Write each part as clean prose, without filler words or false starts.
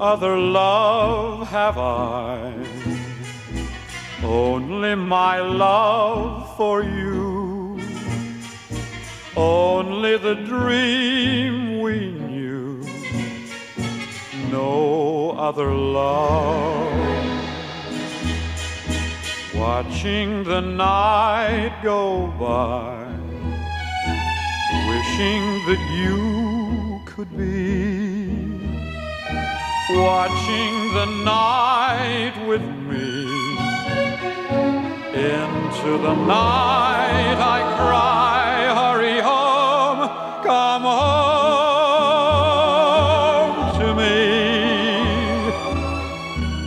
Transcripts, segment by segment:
other love have I? Only my love for you, only the dream we knew, no other love. Watching the night go by, wishing that you could be, watching the night with me. Into the night I cry, hurry home, come home to me.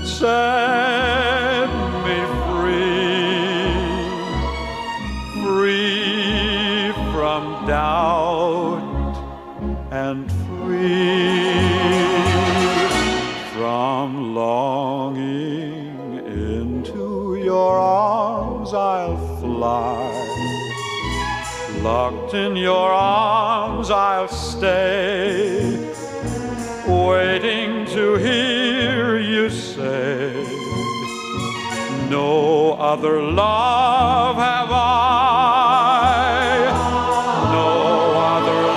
Set me free, free from doubt and free from longing. Into your arms I'll fly, locked in your arms I'll stay, waiting to hear you say, no other love have I, no other love.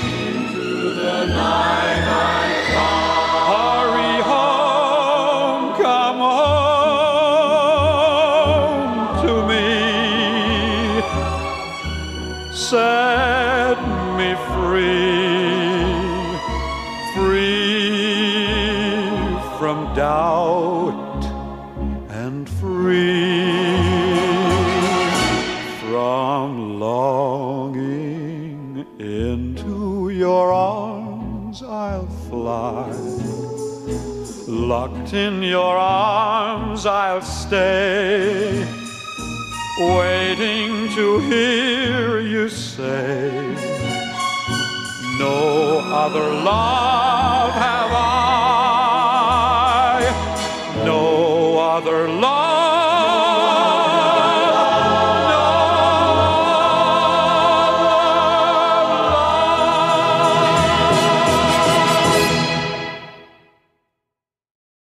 Into the night I cry, come home to me, set me free, free from doubt and free from longing. Into your arms I'll fly, locked in your arms I'll stay, waiting to hear you say, no other love has